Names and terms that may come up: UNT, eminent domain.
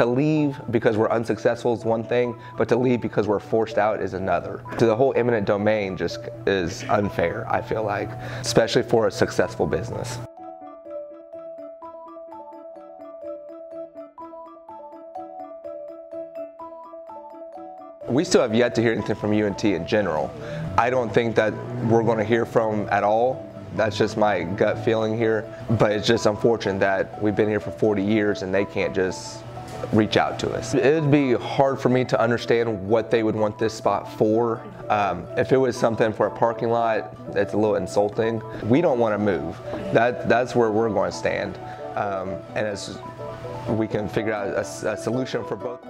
To leave because we're unsuccessful is one thing, but to leave because we're forced out is another. So the whole eminent domain just is unfair, I feel like, especially for a successful business. We still have yet to hear anything from UNT in general. I don't think that we're going to hear from at all. That's just my gut feeling here. But it's just unfortunate that we've been here for 40 years and they can't just reach out to us. It would be hard for me to understand what they would want this spot for. If it was something for a parking lot, it's a little insulting. We don't want to move. That's where we're going to stand. And we can figure out a solution for both.